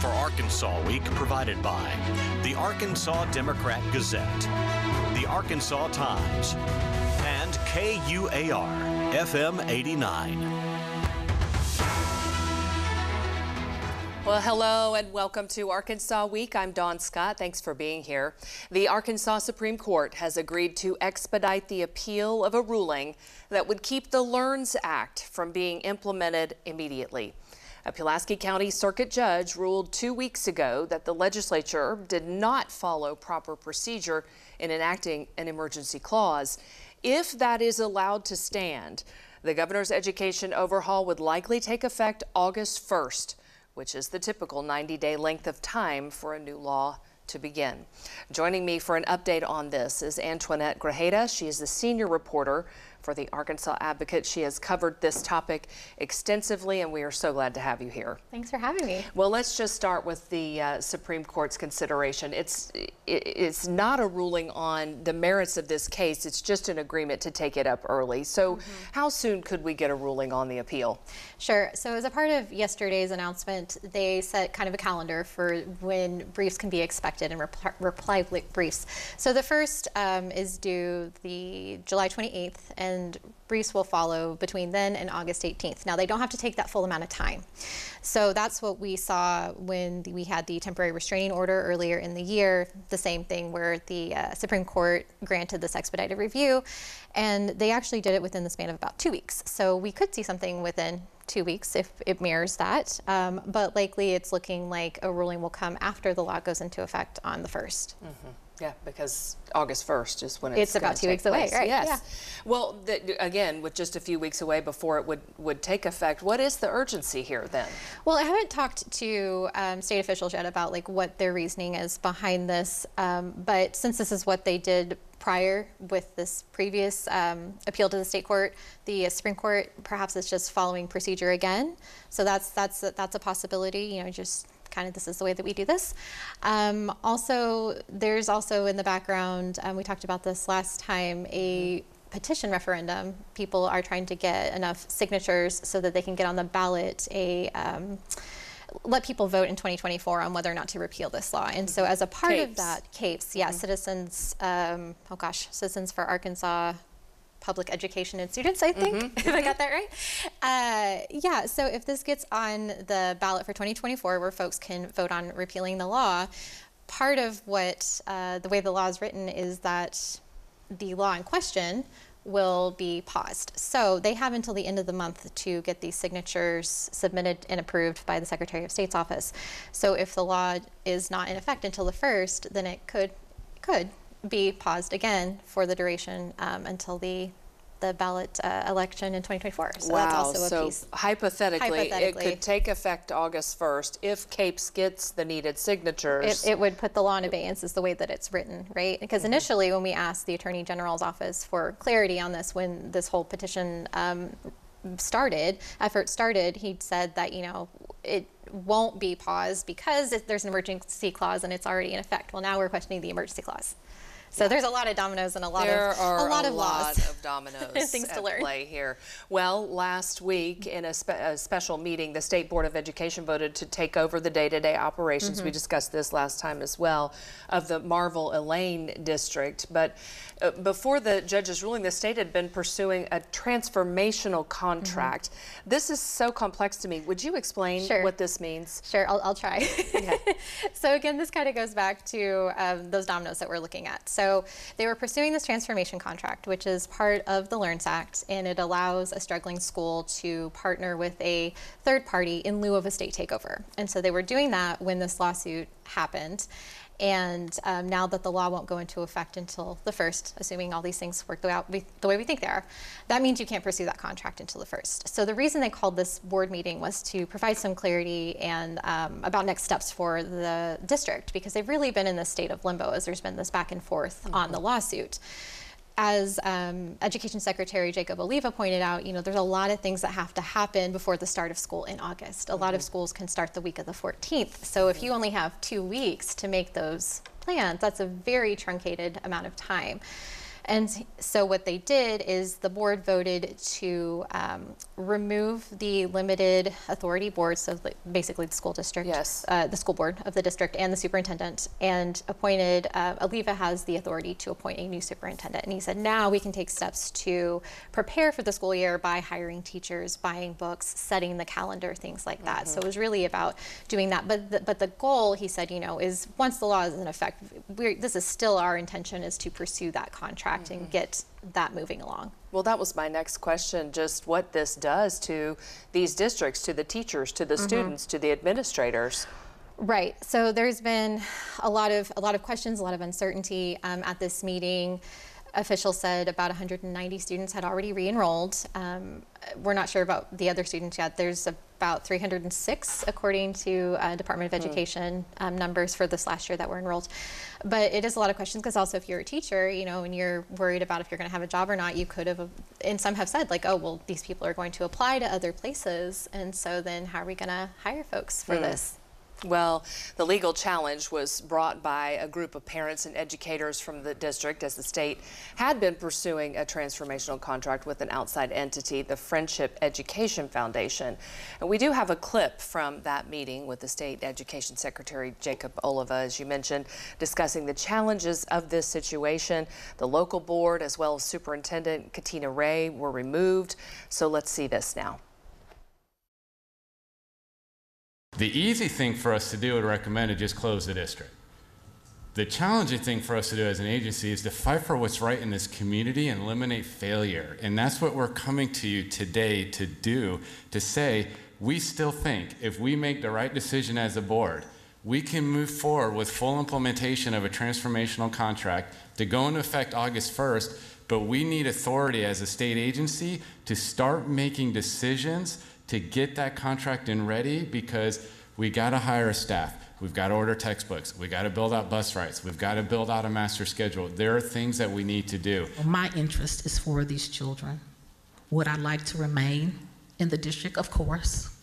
for Arkansas Week provided by the Arkansas Democrat Gazette, the Arkansas Times, and KUAR FM 89. Well, hello and welcome to Arkansas Week. I'm Dawn Scott. Thanks for being here. The Arkansas Supreme Court has agreed to expedite the appeal of a ruling that would keep the LEARNS Act from being implemented immediately. A Pulaski County circuit judge ruled 2 weeks ago that the legislature did not follow proper procedure in enacting an emergency clause. If that is allowed to stand, the governor's education overhaul would likely take effect August 1st. Which is the typical 90-day length of time for a new law to begin. Joining me for an update on this is Antoinette Grajeda. She is the senior reporter for the Arkansas Advocate. She has covered this topic extensively, and we are so glad to have you here. Thanks for having me. Well, let's just start with the Supreme Court's consideration. It's not a ruling on the merits of this case. It's just an agreement to take it up early. So how soon could we get a ruling on the appeal? Sure. So as a part of yesterday's announcement, they set kind of a calendar for when briefs can be expected and reply briefs. So the first is due the July 28th, and briefs will follow between then and August 18th. Now, they don't have to take that full amount of time. So that's what we saw when we had the temporary restraining order earlier in the year, the same thing where the Supreme Court granted this expedited review, and they actually did it within the span of about 2 weeks. So we could see something within 2 weeks if it mirrors that, but likely it's looking like a ruling will come after the law goes into effect on the 1st. Yeah, because August 1st is when it's about 2 weeks away, right? Yes. Yeah. Well, again, with just a few weeks away before it would take effect, what is the urgency here then? Well, I haven't talked to state officials yet about like what their reasoning is behind this, but since this is what they did prior with this previous appeal to the state court, the Supreme Court, perhaps it's just following procedure again. So that's a possibility. You know, just kind of this is the way that we do this. Also, there's also in the background, we talked about this last time, a petition referendum. People are trying to get enough signatures so that they can get on the ballot a let people vote in 2024 on whether or not to repeal this law. And so as a part of that, CAPES, yeah, Citizens, Citizens for Arkansas Public Education and Students, I think, if I got that right. Yeah, so if this gets on the ballot for 2024 where folks can vote on repealing the law, part of what the way the law is written is that the law in question will be paused. So they have until the end of the month to get these signatures submitted and approved by the Secretary of State's office. So if the law is not in effect until the 1st, then it could be paused again for the duration until the ballot election in 2024. So that's also a piece. Hypothetically, it could take effect August 1st if CAPES gets the needed signatures. It would put the law in abeyance is the way that it's written, right? Because initially when we asked the Attorney General's office for clarity on this when this whole petition effort started, he said that, you know, it won't be paused because there's an emergency clause and it's already in effect. Well, now we're questioning the emergency clause. So there's a lot of dominoes and a lot of things to learn. Play here. Well, last week in a special meeting, the State Board of Education voted to take over the day-to-day operations. We discussed this last time as well of the Marvel Elaine District. But before the judge's ruling, the state had been pursuing a transformational contract. This is so complex to me. Would you explain what this means? Sure, I'll try. So again, this kind of goes back to those dominoes that we're looking at. So they were pursuing this transformation contract, which is part of the LEARNS Act, and it allows a struggling school to partner with a third party in lieu of a state takeover. And so they were doing that when this lawsuit happened. And now that the law won't go into effect until the 1st, assuming all these things work out the way we think they are, that means you can't pursue that contract until the 1st. So the reason they called this board meeting was to provide some clarity and about next steps for the district, because they've really been in this state of limbo as there's been this back and forth on the lawsuit. As Education Secretary Jacob Oliva pointed out, you know, there's a lot of things that have to happen before the start of school in August. A lot of schools can start the week of the 14th. So if you only have 2 weeks to make those plans, that's a very truncated amount of time. And so what they did is the board voted to remove the limited authority board, so basically the school district, yes. The school board of the district and the superintendent, and appointed, Oliva has the authority to appoint a new superintendent. And he said, now we can take steps to prepare for the school year by hiring teachers, buying books, setting the calendar, things like that. Mm-hmm. So it was really about doing that. But the goal, he said, you know, is once the law is in effect, this is still our intention, is to pursue that contract. Mm-hmm. And get that moving along. Well, that was my next question, just what this does to these districts, to the teachers, to the mm-hmm. students, to the administrators. Right. So there's been a lot of questions, a lot of uncertainty at this meeting. Officials said about 190 students had already re-enrolled. We're not sure about the other students yet. There's about 306, according to Department of Education numbers for this last year that were enrolled. But it is a lot of questions, because also if you're a teacher, you know, and you're worried about if you're going to have a job or not, you could have, and some have said, like, oh, well, these people are going to apply to other places, and so then how are we going to hire folks for this? Well, the legal challenge was brought by a group of parents and educators from the district, as the state had been pursuing a transformational contract with an outside entity, the Friendship Education Foundation. And we do have a clip from that meeting with the state education secretary, Jacob Oliva, as you mentioned, discussing the challenges of this situation. The local board, as well as Superintendent Katina Ray, were removed. So let's see this now. The easy thing for us to do and recommend is just close the district. The challenging thing for us to do as an agency is to fight for what's right in this community and eliminate failure. And that's what we're coming to you today to do, to say, we still think if we make the right decision as a board, we can move forward with full implementation of a transformational contract to go into effect August 1st, but we need authority as a state agency to start making decisions to get that contract in ready, because we gotta hire a staff, we've gotta order textbooks, we gotta build out bus rights, we've gotta build out a master schedule. There are things that we need to do. My interest is for these children. Would I like to remain in the district? Of course.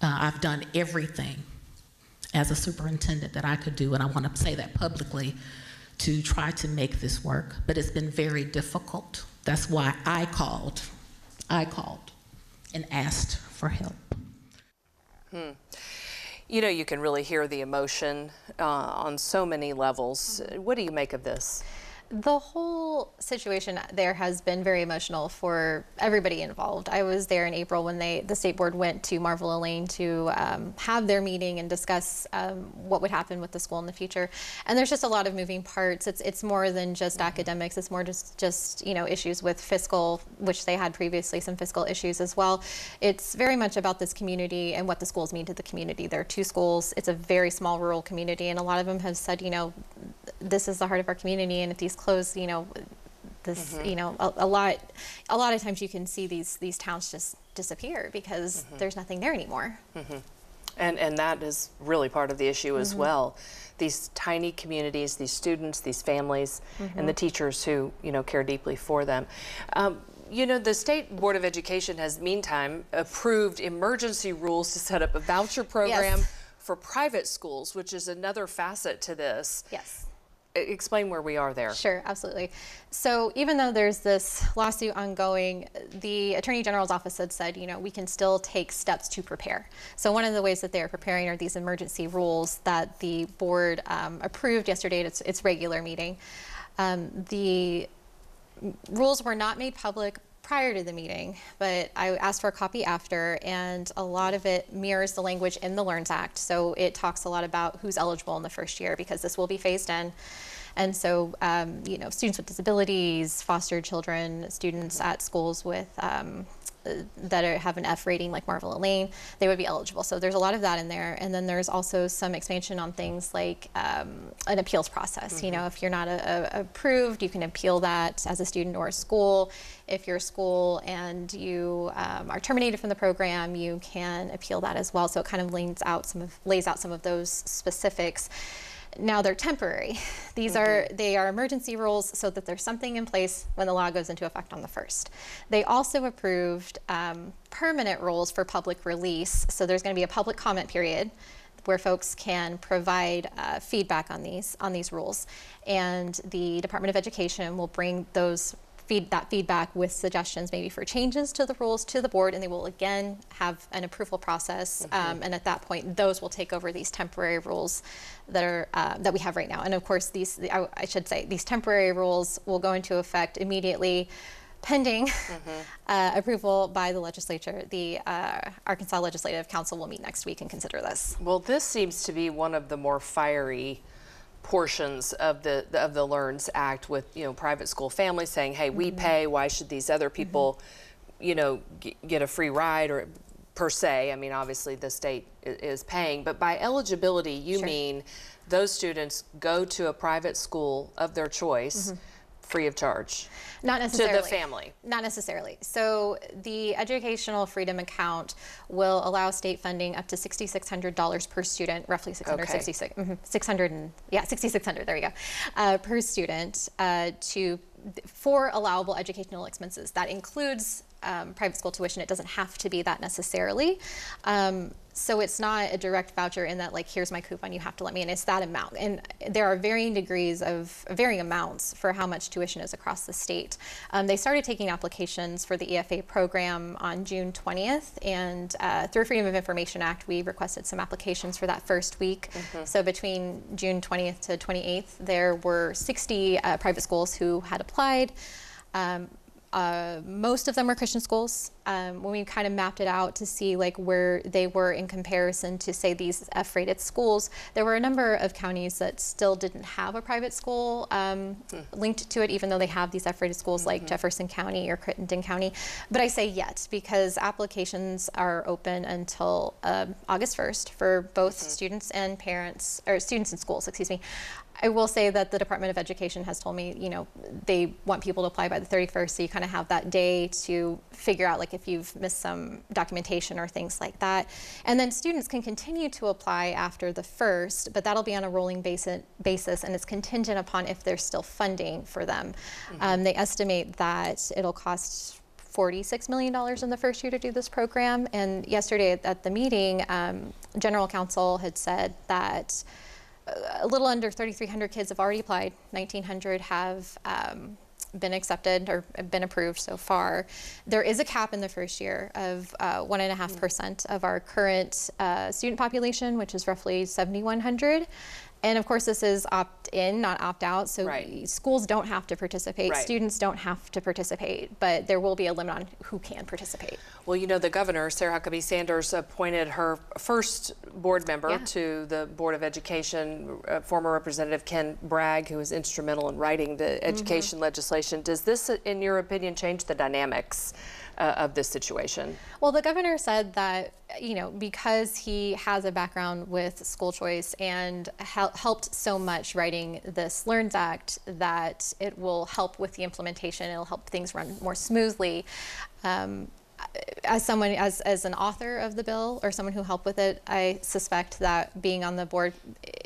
I've done everything as a superintendent that I could do, and I wanna say that publicly, to try to make this work, but it's been very difficult. That's why I called and asked for help. You know, you can really hear the emotion on so many levels. What do you make of this? The whole situation there has been very emotional for everybody involved. I was there in April when the State Board went to Marvel Elaine to have their meeting and discuss what would happen with the school in the future. And there's just a lot of moving parts. It's more than just academics. It's more just you know, issues with fiscal, which they had previously, some fiscal issues as well. It's very much about this community and what the schools mean to the community. There are two schools. It's a very small rural community, and a lot of them have said, you know, this is the heart of our community, and if these close, you know, this, you know, a lot of times you can see these towns just disappear because there's nothing there anymore. And that is really part of the issue as well. These tiny communities, these students, these families, and the teachers who, you know, care deeply for them. You know, the State Board of Education has, meantime, approved emergency rules to set up a voucher program for private schools, which is another facet to this. Yes. Explain where we are there. Sure, absolutely. So even though there's this lawsuit ongoing, the Attorney General's office had said, you know, we can still take steps to prepare. So one of the ways that they're preparing are these emergency rules that the board approved yesterday at its regular meeting. The rules were not made public prior to the meeting, but I asked for a copy after, and a lot of it mirrors the language in the LEARNS Act. So it talks a lot about who's eligible in the first year, because this will be phased in. And so, you know, students with disabilities, foster children, students at schools with have an F rating like Marvel Elaine, they would be eligible. So there's a lot of that in there. And then there's also some expansion on things like an appeals process. You know, if you're not approved, you can appeal that as a student or a school. If you're a school and you are terminated from the program, you can appeal that as well. So it kind of lays out some of those specifics. Now they're temporary. These are emergency rules so that there's something in place when the law goes into effect on the 1st. They also approved permanent rules for public release. So there's going to be a public comment period where folks can provide feedback on these rules, and the Department of Education will bring those feedback with suggestions maybe for changes to the rules to the board, and they will again have an approval process. And at that point, those will take over these temporary rules that are that we have right now. And of course, I should say these temporary rules will go into effect immediately, pending approval by the legislature. The Arkansas Legislative Council will meet next week and consider this. Well, this seems to be one of the more fiery portions of the LEARNS Act, with private school families saying, hey, we pay, why should these other people get a free ride, or per se. I mean, obviously the state is paying, but by eligibility you mean those students go to a private school of their choice free of charge? Not necessarily. To the family? Not necessarily. So the Educational Freedom Account will allow state funding up to $6,600 per student, roughly 666, 600 and, yeah, 6,600, there we go, per student for allowable educational expenses. That includes private school tuition. It doesn't have to be that necessarily. So it's not a direct voucher in that, like, here's my coupon, you have to let me in. It's that amount. And there are varying degrees of varying amounts for how much tuition is across the state. They started taking applications for the EFA program on June 20th. And through Freedom of Information Act, we requested some applications for that first week. So between June 20th to 28th, there were 60 private schools who had applied. Most of them were Christian schools. When we kind of mapped it out to see like where they were in comparison to, say, these F-rated schools, there were a number of counties that still didn't have a private school linked to it, even though they have these F-rated schools like Jefferson County or Crittenden County. But I say yet, because applications are open until August 1st for both students and parents, or students and schools, excuse me. I will say that the Department of Education has told me, they want people to apply by the 31st, so you kind of have that day to figure out, like, if you've missed some documentation or things like that. And then students can continue to apply after the 1st, but that'll be on a rolling basis, and it's contingent upon if there's still funding for them. They estimate that it'll cost $46 million in the first year to do this program. And yesterday at the meeting, General Counsel had said that a little under 3,300 kids have already applied. 1,900 have been accepted or been approved so far. There is a cap in the first year of 1.5% of our current student population, which is roughly 7,100. And of course, this is opt-in, not opt-out, so schools don't have to participate, students don't have to participate, but there will be a limit on who can participate. Well, the governor, Sarah Huckabee Sanders, appointed her first board member to the Board of Education, former Representative Ken Bragg, who was instrumental in writing the education legislation. Does this, in your opinion, change the dynamics of this situation? Well, the governor said that, because he has a background with school choice and helped so much writing this LEARNS Act, that it will help with the implementation, it'll help things run more smoothly. As someone, as an author of the bill, or someone who helped with it, I suspect that being on the board,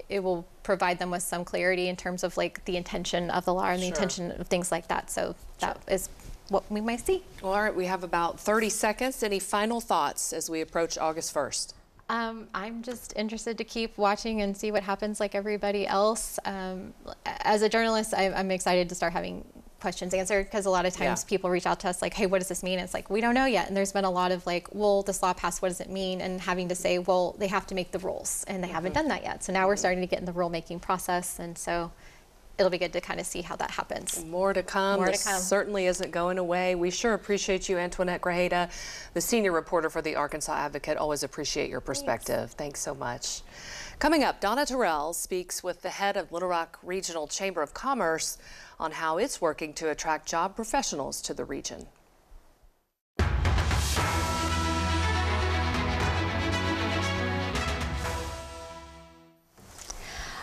it will provide them with some clarity in terms of, like, the intention of the law and the intention of things like that. So that is what we might see. Well, all right, we have about 30 seconds. Any final thoughts as we approach August 1st? I'm just interested to keep watching and see what happens, like everybody else. As a journalist, I'm excited to start having questions answered, because a lot of times people reach out to us like, hey, what does this mean? And it's like, we don't know yet. And there's been a lot of like, well, this law passed, what does it mean? And having to say, well, they have to make the rules, and they haven't done that yet. So now we're starting to get in the rule making process. And so it'll be good to kind of see how that happens. More to come. More to come. This certainly isn't going away. We sure appreciate you, Antoinette Grajeda, the senior reporter for the Arkansas Advocate. Always appreciate your perspective. Thanks so much. Coming up, Donna Terrell speaks with the head of Little Rock Regional Chamber of Commerce on how it's working to attract job professionals to the region.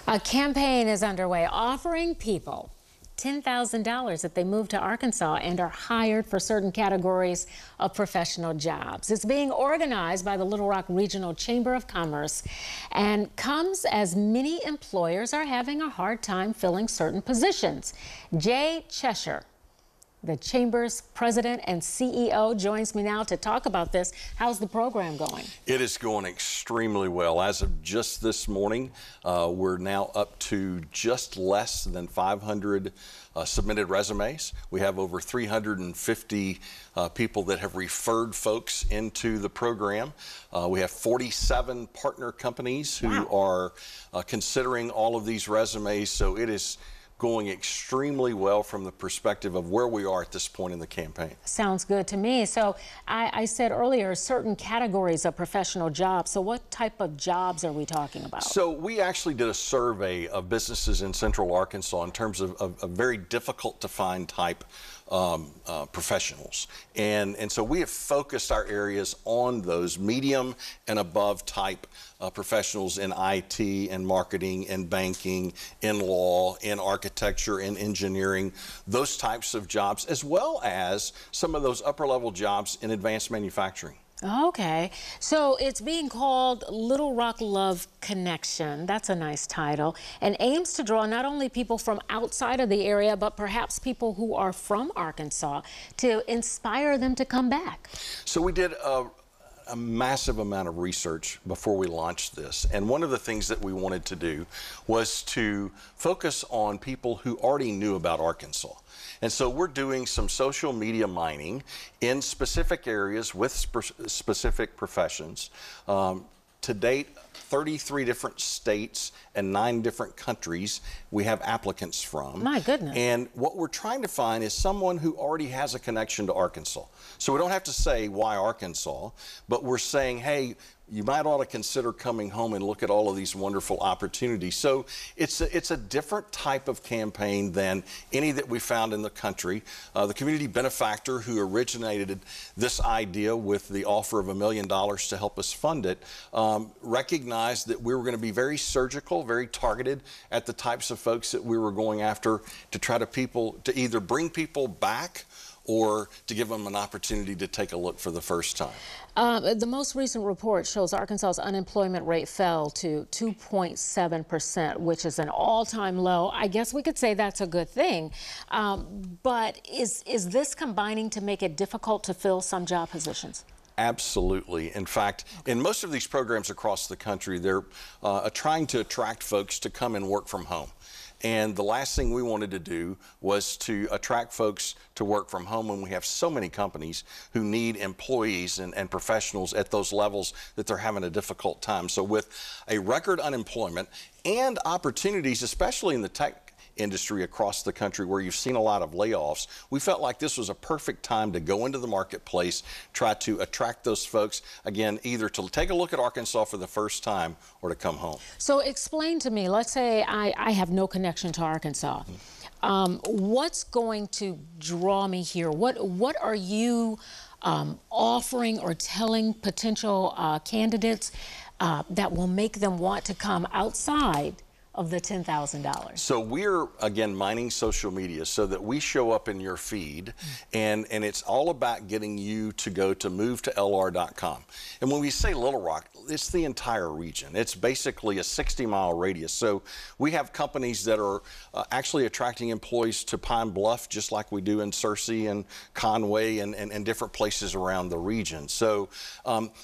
A campaign is underway offering people $10,000 if they move to Arkansas and are hired for certain categories of professional jobs. It's being organized by the Little Rock Regional Chamber of Commerce and comes as many employers are having a hard time filling certain positions. Jay Chesshir the Chamber's president and CEO, joins me now to talk about this. How's the program going? It is going extremely well. As of just this morning, we're now up to just less than 500 submitted resumes. We have over 350 people that have referred folks into the program. We have 47 partner companies who are considering all of these resumes, so it is going extremely well from the perspective of where we are at this point in the campaign. Sounds good to me. So I said earlier, certain categories of professional jobs. So what type of jobs are we talking about? So we actually did a survey of businesses in Central Arkansas in terms of a very difficult to find type professionals. And so we have focused our areas on those medium and above type professionals in IT and marketing and banking, in law, in architecture and engineering, those types of jobs, as well as some of those upper level jobs in advanced manufacturing. Okay, so it's being called Little Rock Love Connection. That's a nice title, and aims to draw not only people from outside of the area, but perhaps people who are from Arkansas, to inspire them to come back. So we did a massive amount of research before we launched this, and one of the things that we wanted to do was to focus on people who already knew about Arkansas. And so we're doing some social media mining in specific areas with specific professions. To date, 33 different states and 9 different countries we have applicants from. My goodness. And what we're trying to find is someone who already has a connection to Arkansas. So we don't have to say why Arkansas, but we're saying, hey, you might ought to consider coming home and look at all of these wonderful opportunities. So it's a different type of campaign than any that we found in the country. The community benefactor who originated this idea with the offer of $1 million to help us fund it recognized that we were going to be very surgical, very targeted at the types of folks that we were going after, to try to either bring people back or to give them an opportunity to take a look for the first time. The most recent report shows Arkansas's unemployment rate fell to 2.7%, which is an all-time low. I guess we could say that's a good thing, but is this combining to make it difficult to fill some job positions? Absolutely. In fact, in most of these programs across the country, they're trying to attract folks to come and work from home. And the last thing we wanted to do was to attract folks to work from home when we have so many companies who need employees and professionals at those levels that they're having a difficult time. So with a record unemployment and opportunities, especially in the tech industry across the country where you've seen a lot of layoffs, we felt like this was a perfect time to go into the marketplace, try to attract those folks, again, either to take a look at Arkansas for the first time or to come home. So explain to me, let's say I have no connection to Arkansas. What's going to draw me here? What are you offering or telling potential candidates that will make them want to come outside of the $10,000. So we're, again, mining social media so that we show up in your feed, and it's all about getting you to go to movetolr.com. And when we say Little Rock, it's the entire region. It's basically a 60-mile radius. So we have companies that are actually attracting employees to Pine Bluff, just like we do in Searcy and Conway and different places around the region. So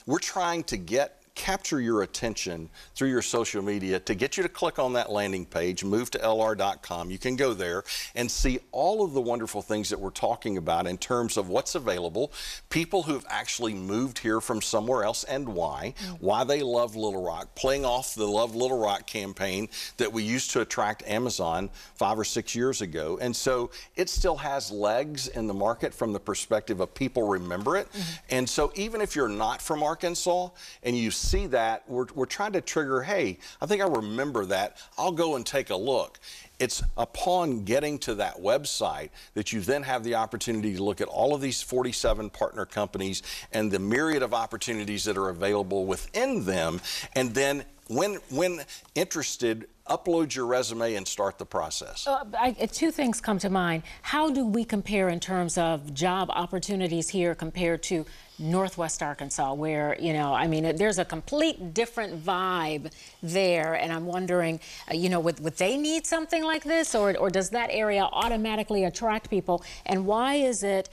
we're trying to capture your attention through your social media to get you to click on that landing page, movetolr.com. You can go there and see all of the wonderful things that we're talking about in terms of what's available, people who've actually moved here from somewhere else and why they love Little Rock, playing off the Love Little Rock campaign that we used to attract Amazon 5 or 6 years ago. And so it still has legs in the market from the perspective of people remember it. And so even if you're not from Arkansas and you see that, we're trying to trigger, hey, I think I remember that, I'll go and take a look. It's upon getting to that website that you then have the opportunity to look at all of these 47 partner companies and the myriad of opportunities that are available within them, and then when interested, upload your resume and start the process? Two things come to mind. How do we compare in terms of job opportunities here compared to Northwest Arkansas, where, you know, I mean, there's a complete different vibe there, and I'm wondering, you know, would they need something like this, or does that area automatically attract people? And why is it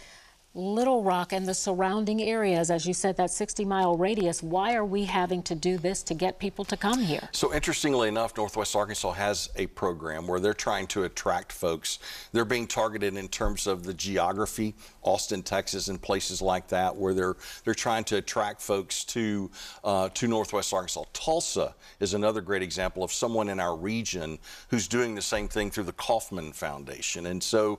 Little Rock and the surrounding areas, as you said, that 60-mile radius, why are we having to do this to get people to come here? So interestingly enough, Northwest Arkansas has a program where they're trying to attract folks. They're being targeted in terms of the geography, Austin, Texas, and places like that, where they're trying to attract folks to Northwest Arkansas. Tulsa is another great example of someone in our region who's doing the same thing through the Kauffman Foundation. And so,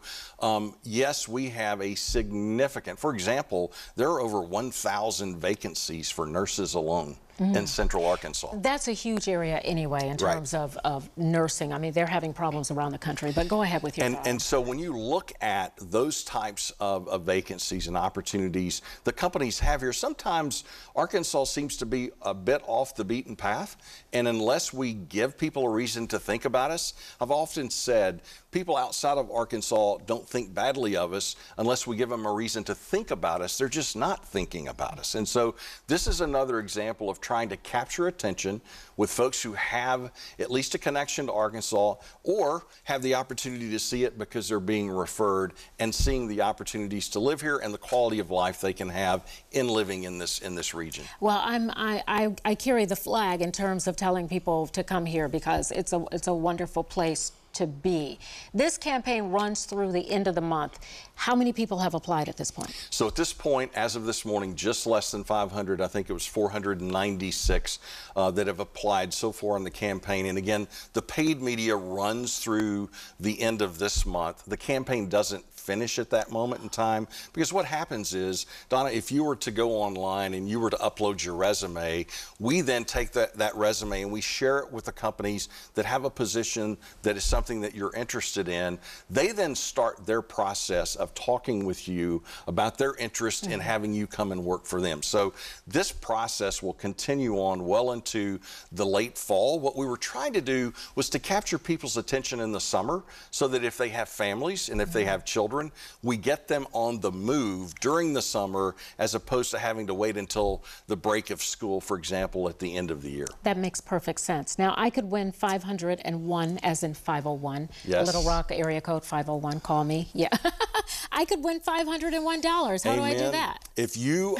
yes, we have a significant. For example, there are over 1,000 vacancies for nurses alone in Central Arkansas. That's a huge area anyway in terms of nursing. I mean, they're having problems around the country, but go ahead with your thoughts. And so when you look at those types of vacancies and opportunities the companies have here, sometimes Arkansas seems to be a bit off the beaten path, and unless we give people a reason to think about us, I've often said people outside of Arkansas don't think badly of us unless we give them a reason to think about us. They're just not thinking about us. And so this is another example of trying to capture attention with folks who have at least a connection to Arkansas or have the opportunity to see it because they're being referred, and seeing the opportunities to live here and the quality of life they can have in living in this region. Well, I carry the flag in terms of telling people to come here because it's a wonderful place to be. This campaign runs through the end of the month. How many people have applied at this point? So at this point, as of this morning, just less than 500. I think it was 496 that have applied so far in the campaign. And again, the paid media runs through the end of this month. The campaign doesn't finish at that moment in time, because what happens is, Donna, if you were to go online and you were to upload your resume, we then take that resume and we share it with the companies that have a position that is something that you're interested in. They then start their process of talking with you about their interest in having you come and work for them. So this process will continue on well into the late fall. What we were trying to do was to capture people's attention in the summer so that if they have families and if they have children, we get them on the move during the summer as opposed to having to wait until the break of school, for example, at the end of the year. That makes perfect sense. Now, I could win 501 as in 501. Yes. Little Rock area code 501, call me. Yeah. I could win $501. How do I do that? If you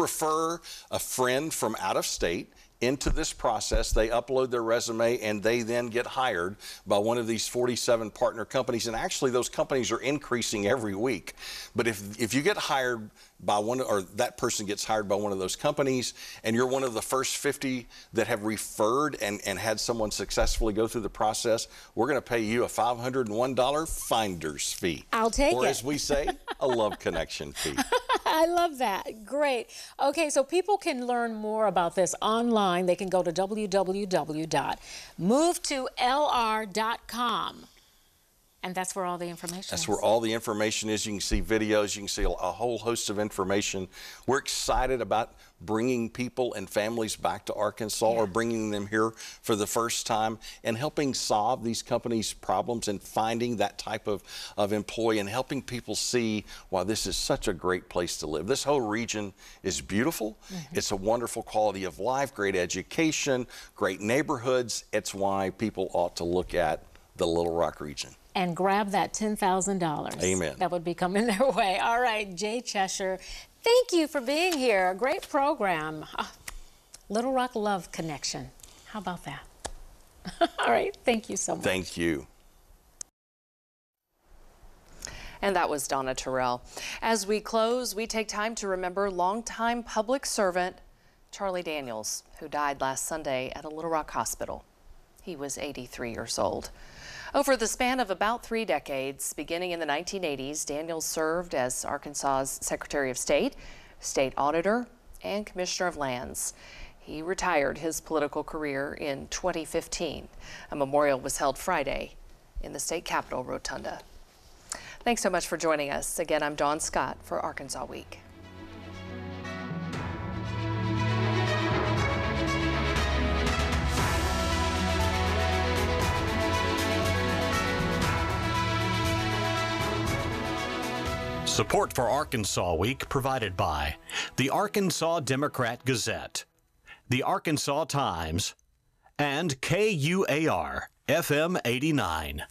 refer a friend from out of state into this process, they upload their resume and they then get hired by one of these 47 partner companies. And actually those companies are increasing every week. But if you get hired by one, or that person gets hired by one of those companies, and you're one of the first 50 that have referred and had someone successfully go through the process, we're going to pay you a $501 finder's fee. I'll take it. Or as we say, a love connection fee. I love that. Great. Okay, so people can learn more about this online. They can go to www.movetolr.com. And that's where all the information is. That's where all the information is. You can see videos. You can see a whole host of information. We're excited about bringing people and families back to Arkansas or bringing them here for the first time and helping solve these companies' problems and finding that type of employee and helping people see why this is such a great place to live. This whole region is beautiful. It's a wonderful quality of life, great education, great neighborhoods. It's why people ought to look at the Little Rock region. And grab that $10,000. Amen. That would be coming their way. All right, Jay Chesshir, thank you for being here. A great program. Little Rock Love Connection. How about that? All right, thank you so much. Thank you. And that was Donna Terrell. As we close, we take time to remember longtime public servant Charlie Daniels, who died last Sunday at a Little Rock hospital. He was 83 years old. Over the span of about 3 decades, beginning in the 1980s, Daniels served as Arkansas's Secretary of State, State Auditor, and Commissioner of Lands. He retired his political career in 2015. A memorial was held Friday in the state capitol rotunda. Thanks so much for joining us. Again, I'm Dawn Scott for Arkansas Week. Support for Arkansas Week provided by the Arkansas Democrat Gazette, the Arkansas Times, and KUAR FM 89.